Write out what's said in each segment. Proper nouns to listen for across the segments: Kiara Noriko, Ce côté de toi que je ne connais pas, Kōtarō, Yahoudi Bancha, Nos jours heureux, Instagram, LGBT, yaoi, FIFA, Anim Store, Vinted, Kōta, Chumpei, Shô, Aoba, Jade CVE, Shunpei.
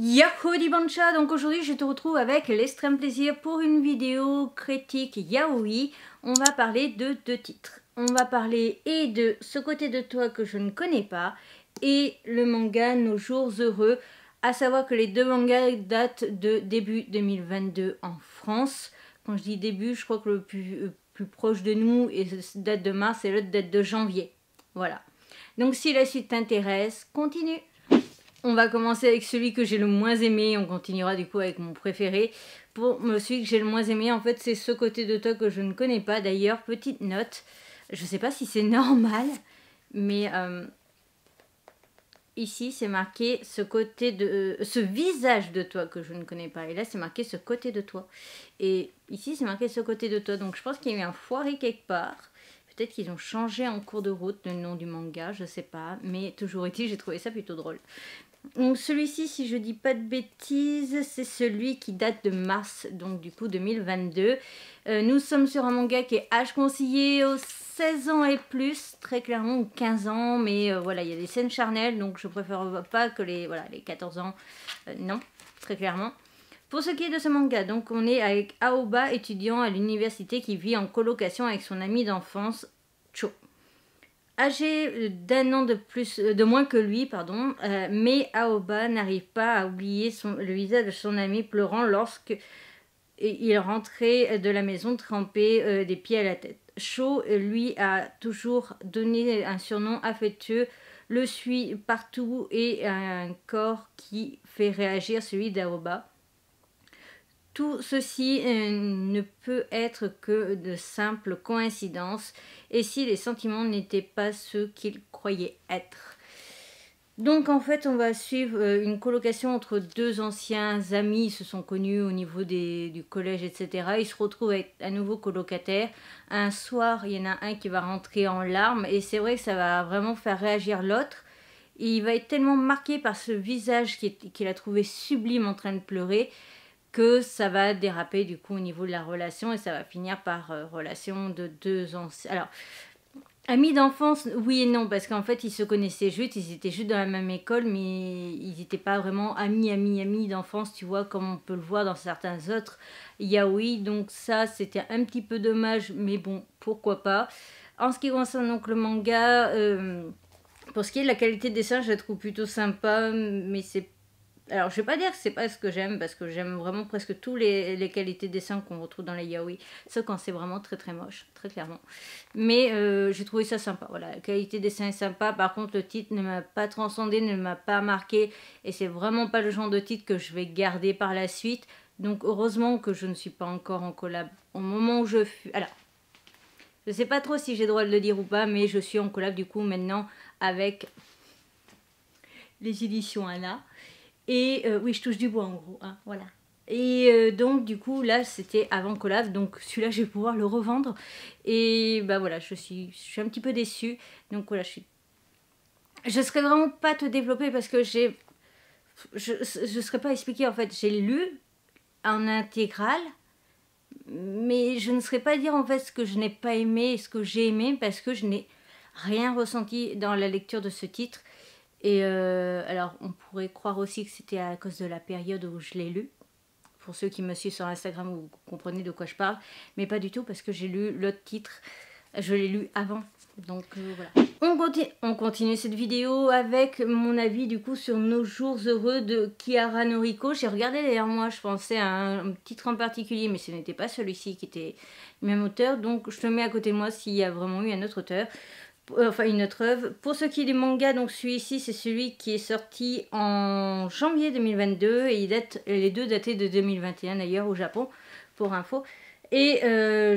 Yahoudi Bancha, donc aujourd'hui je te retrouve avec l'extrême plaisir pour une vidéo critique yaoi. On va parler de deux titres. On va parler et de Ce côté de toi que je ne connais pas et le manga Nos jours heureux. À savoir que les deux mangas datent de début 2022 en France. Quand je dis début, je crois que le plus proche de nous date de mars et l'autre date de janvier. Voilà. Donc si la suite t'intéresse, continue. On va commencer avec celui que j'ai le moins aimé, on continuera du coup avec mon préféré. Pour celui que j'ai le moins aimé, en fait, c'est Ce côté de toi que je ne connais pas. D'ailleurs, petite note, je sais pas si c'est normal, mais ici c'est marqué ce visage de toi que je ne connais pas. Et là c'est marqué Ce côté de toi. Et ici c'est marqué Ce côté de toi. Donc je pense qu'il y a eu un foiré quelque part. Peut-être qu'ils ont changé en cours de route le nom du manga, je sais pas. Mais toujours est-il, j'ai trouvé ça plutôt drôle. Donc celui-ci, si je dis pas de bêtises, c'est celui qui date de mars, donc du coup 2022. Nous sommes sur un manga qui est âge conseillé aux 16 ans et plus, très clairement, ou 15 ans. Mais voilà, il y a des scènes charnelles, donc je préfère pas que les 14 ans, non, très clairement. Pour ce qui est de ce manga, donc on est avec Aoba, étudiant à l'université qui vit en colocation avec son ami d'enfance, Shô. Âgé d'un an de moins que lui, pardon, mais Aoba n'arrive pas à oublier le visage de son ami pleurant lorsque il rentrait de la maison trempé des pieds à la tête. Shô, lui, a toujours donné un surnom affectueux, le suit partout et a un corps qui fait réagir celui d'Aoba. Tout ceci ne peut être que de simples coïncidences et si les sentiments n'étaient pas ceux qu'ils croyaient être. Donc en fait on va suivre une colocation entre deux anciens amis, ils se sont connus au niveau du collège, etc. Ils se retrouvent avec un nouveau colocataire. Un soir il y en a un qui va rentrer en larmes et c'est vrai que ça va vraiment faire réagir l'autre. Il va être tellement marqué par ce visage qu'il a trouvé sublime en train de pleurer que ça va déraper du coup au niveau de la relation et ça va finir par relation de deux anciens. Alors, amis d'enfance, oui et non, parce qu'en fait ils se connaissaient juste, ils étaient juste dans la même école, mais ils n'étaient pas vraiment amis d'enfance, tu vois, comme on peut le voir dans certains autres yaoi. Donc ça, c'était un petit peu dommage, mais bon, pourquoi pas. En ce qui concerne donc le manga, pour ce qui est de la qualité de dessin, je la trouve plutôt sympa, mais c'est... Alors je vais pas dire que c'est pas ce que j'aime parce que j'aime vraiment presque tous les qualités de dessin qu'on retrouve dans les yaoi, sauf quand c'est vraiment très très moche, très clairement. Mais j'ai trouvé ça sympa, voilà, la qualité de dessin est sympa, par contre le titre ne m'a pas transcendé, ne m'a pas marqué et c'est vraiment pas le genre de titre que je vais garder par la suite. Donc heureusement que je ne suis pas encore en collab au moment où je fus... Alors, je sais pas trop si j'ai le droit de le dire ou pas, mais je suis en collab du coup maintenant avec les éditions Anna. Et oui, je touche du bois en gros, hein, voilà. Et donc du coup, là, c'était avant collab, donc celui-là, je vais pouvoir le revendre. Et bah voilà, je suis un petit peu déçue. Donc voilà, je serais vraiment pas te développer parce que je serais pas expliquée en fait. J'ai lu en intégrale, mais je ne saurais pas dire en fait ce que je n'ai pas aimé et ce que j'ai aimé parce que je n'ai rien ressenti dans la lecture de ce titre. Et alors, on pourrait croire aussi que c'était à cause de la période où je l'ai lu. Pour ceux qui me suivent sur Instagram, vous comprenez de quoi je parle. Mais pas du tout, parce que j'ai lu l'autre titre. Je l'ai lu avant. Donc, voilà. On continue cette vidéo avec mon avis, du coup, sur Nos jours heureux de Kiara Noriko. J'ai regardé derrière moi, je pensais à un titre en particulier, mais ce n'était pas celui-ci qui était le même auteur. Donc, je le mets à côté de moi s'il y a vraiment eu un autre auteur. Enfin une autre œuvre. Pour ce qui est du manga, donc celui-ci c'est celui qui est sorti en janvier 2022 et les deux dataient de 2021 d'ailleurs au Japon pour info. Et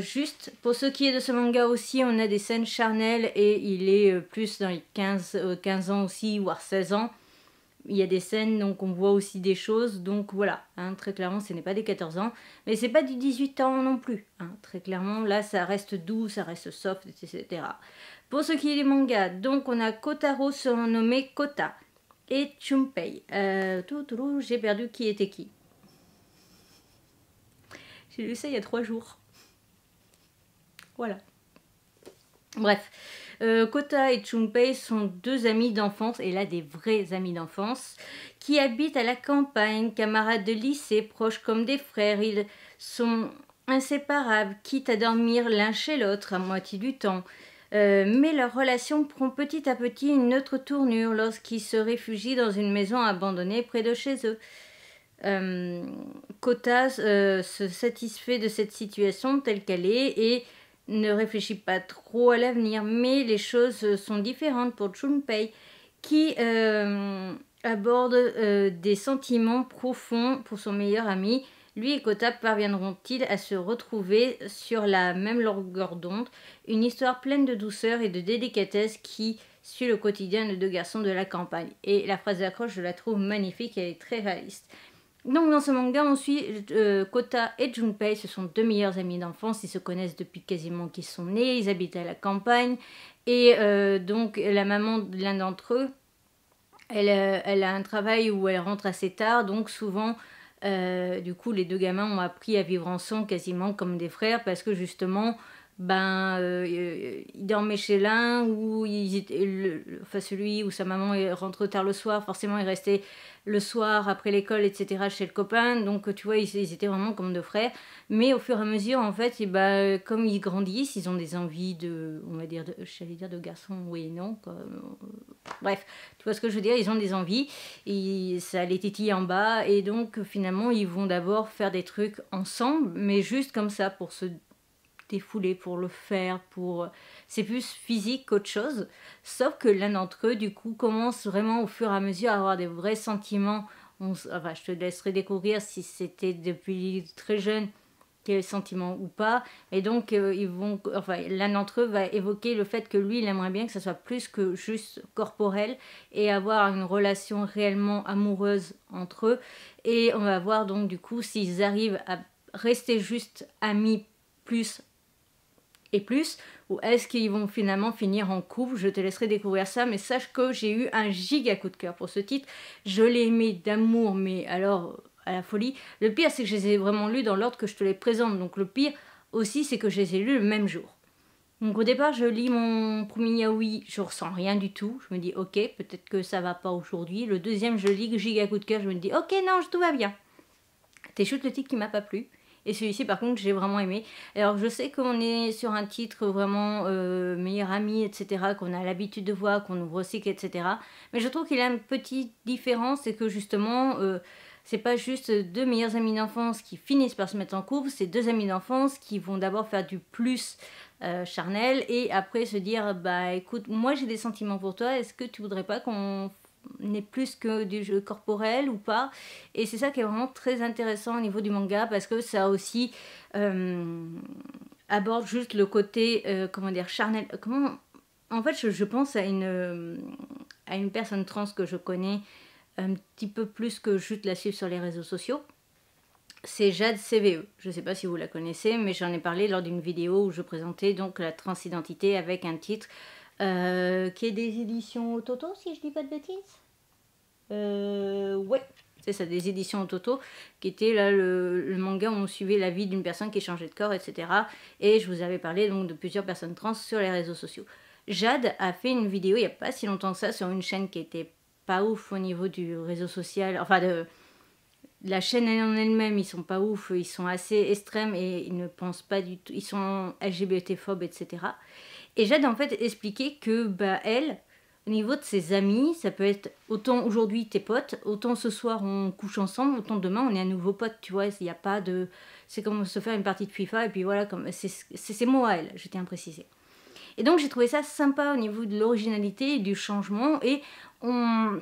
juste pour ce qui est de ce manga aussi, on a des scènes charnelles et il est plus dans les 15 ans aussi, voire 16 ans. Il y a des scènes donc on voit aussi des choses, donc voilà, hein, très clairement ce n'est pas des 14 ans, mais c'est pas du 18 ans non plus, hein, très clairement là ça reste doux, ça reste soft, etc. Pour ce qui est des mangas, donc on a Kōtarō surnommé Kōta et Chumpei. J'ai perdu qui était qui. J'ai lu ça il y a 3 jours. Voilà. Bref, Kōta et Chumpei sont deux amis d'enfance, et là des vrais amis d'enfance, qui habitent à la campagne, camarades de lycée, proches comme des frères. Ils sont inséparables, quitte à dormir l'un chez l'autre à moitié du temps. Mais leur relation prend petit à petit une autre tournure lorsqu'ils se réfugient dans une maison abandonnée près de chez eux. Kōta se satisfait de cette situation telle qu'elle est et ne réfléchit pas trop à l'avenir, mais les choses sont différentes pour Shunpei qui aborde des sentiments profonds pour son meilleur ami. Lui et Kōta parviendront-ils à se retrouver sur la même longueur d'onde? Une histoire pleine de douceur et de délicatesse qui suit le quotidien de deux garçons de la campagne. Et la phrase d'accroche, je la trouve magnifique, elle est très réaliste. Donc dans ce manga, on suit Kōta et Shunpei, ce sont deux meilleurs amis d'enfance, ils se connaissent depuis quasiment qu'ils sont nés, ils habitent à la campagne, et donc la maman de l'un d'entre eux, elle a un travail où elle rentre assez tard, donc souvent, du coup, les deux gamins ont appris à vivre ensemble quasiment comme des frères, parce que justement, ils dormaient chez l'un, ou enfin celui où sa maman rentre tard le soir, forcément il restait le soir après l'école, etc., chez le copain, donc tu vois, ils étaient vraiment comme deux frères, mais au fur et à mesure, en fait, comme ils grandissent, ils ont des envies de, on va dire, j'allais dire de garçons, oui et non, quoi. Bref, tu vois ce que je veux dire, ils ont des envies, et ça les titille en bas, et donc finalement, ils vont d'abord faire des trucs ensemble, mais juste comme ça, pour se défouler, pour le faire, c'est plus physique qu'autre chose, sauf que l'un d'entre eux du coup commence vraiment au fur et à mesure à avoir des vrais sentiments. Enfin, je te laisserai découvrir si c'était depuis très jeune qu'il y a eu sentiment ou pas, et donc l'un d'entre eux va évoquer le fait que lui il aimerait bien que ça soit plus que juste corporel et avoir une relation réellement amoureuse entre eux, et on va voir donc du coup s'ils arrivent à rester juste amis plus et plus, ou est-ce qu'ils vont finalement finir en couple? Je te laisserai découvrir ça, mais sache que j'ai eu un giga coup de cœur pour ce titre. Je l'ai aimé d'amour, mais alors à la folie. Le pire, c'est que je les ai vraiment lus dans l'ordre que je te les présente, donc le pire aussi, c'est que je les ai lus le même jour. Donc au départ, je lis mon premier yaoi, je ressens rien du tout, je me dis ok, peut-être que ça va pas aujourd'hui. Le deuxième, je lis giga coup de cœur, je me dis ok, non, tout va bien. T'es juste le titre qui m'a pas plu. Et celui-ci, par contre, j'ai vraiment aimé. Alors, je sais qu'on est sur un titre vraiment meilleur ami, etc., qu'on a l'habitude de voir, qu'on ouvre cycle, etc. Mais je trouve qu'il y a une petite différence, c'est que justement, c'est pas juste deux meilleurs amis d'enfance qui finissent par se mettre en couple, c'est deux amis d'enfance qui vont d'abord faire du plus charnel et après se dire, bah écoute, moi j'ai des sentiments pour toi, est-ce que tu voudrais pas qu'on n'est plus que du jeu corporel ou pas? Et c'est ça qui est vraiment très intéressant au niveau du manga, parce que ça aussi aborde juste le côté comment dire, charnel. Comment, en fait, je pense à une personne trans que je connais un petit peu plus que juste la suivre sur les réseaux sociaux, c'est Jade CVE. Je ne sais pas si vous la connaissez, mais j'en ai parlé lors d'une vidéo où je présentais donc la transidentité avec un titre qui est des éditions Toto, si je dis pas de bêtises. Ouais, c'est ça, des éditions Toto, qui était là le manga où on suivait la vie d'une personne qui changeait de corps, etc. Et je vous avais parlé donc de plusieurs personnes trans sur les réseaux sociaux. Jade a fait une vidéo il n'y a pas si longtemps que ça sur une chaîne qui était pas ouf au niveau du réseau social, enfin de la chaîne en elle-même. Ils sont pas ouf, ils sont assez extrêmes et ils ne pensent pas du tout, ils sont LGBT-phobes, etc. Et Jade en fait expliquait que bah elle, au niveau de ses amis, ça peut être autant aujourd'hui tes potes, autant ce soir on couche ensemble, autant demain on est un nouveau pote, tu vois, il n'y a pas de... C'est comme se faire une partie de FIFA et puis voilà, c'est ses mots à elle, je tiens à préciser. Et donc j'ai trouvé ça sympa au niveau de l'originalité et du changement, et on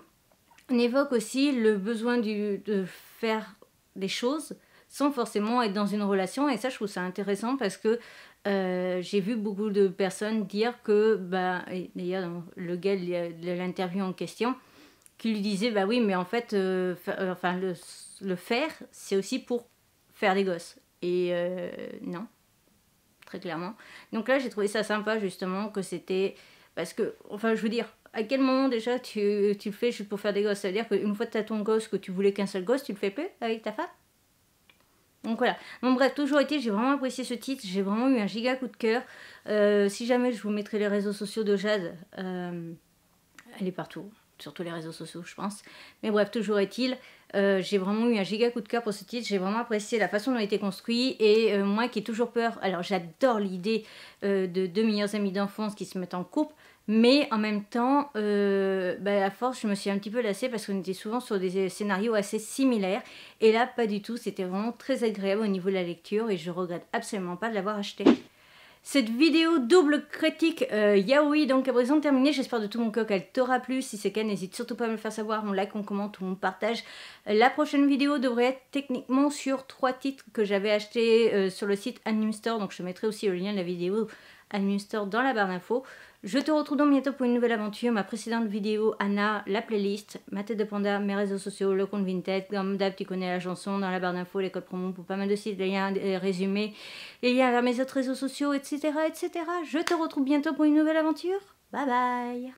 évoque aussi le besoin de faire des choses sans forcément être dans une relation, et ça je trouve ça intéressant parce que j'ai vu beaucoup de personnes dire que, bah, d'ailleurs le gars de l'interview en question, qui lui disait, bah oui, mais en fait, le faire, c'est aussi pour faire des gosses. Et non, très clairement. Donc là, j'ai trouvé ça sympa, justement, que c'était... Parce que, enfin, je veux dire, à quel moment déjà tu le fais juste pour faire des gosses? Ça veut dire qu'une fois que tu as ton gosse, que tu voulais qu'un seul gosse, tu le fais plus avec ta femme? Donc voilà, bon bref, toujours été, j'ai vraiment apprécié ce titre, j'ai vraiment eu un giga coup de cœur. Si jamais je vous mettrai les réseaux sociaux de Jade, elle est partout, sur tous les réseaux sociaux je pense. Mais bref, toujours est-il, j'ai vraiment eu un giga coup de cœur pour ce titre, j'ai vraiment apprécié la façon dont il était construit. Et moi qui ai toujours peur, alors j'adore l'idée de deux meilleurs amis d'enfance qui se mettent en couple. Mais en même temps, bah à force, je me suis un petit peu lassée parce qu'on était souvent sur des scénarios assez similaires. Et là, pas du tout. C'était vraiment très agréable au niveau de la lecture et je regrette absolument pas de l'avoir acheté. Cette vidéo double critique yaoi, donc à présent terminée. J'espère de tout mon cœur qu'elle t'aura plu. Si c'est le cas, n'hésite surtout pas à me le faire savoir. On like, on commente ou on partage. La prochaine vidéo devrait être techniquement sur 3 titres que j'avais achetés sur le site Anim Store. Donc je mettrai aussi le lien de la vidéo Anim Store dans la barre d'infos. Je te retrouve donc bientôt pour une nouvelle aventure. Ma précédente vidéo, Anna, la playlist, ma tête de panda, mes réseaux sociaux, le compte Vinted. Comme d'hab, tu connais la chanson dans la barre d'infos, les codes promo pour pas mal de sites, les liens, les résumés, les liens vers mes autres réseaux sociaux, etc., etc. Je te retrouve bientôt pour une nouvelle aventure. Bye bye.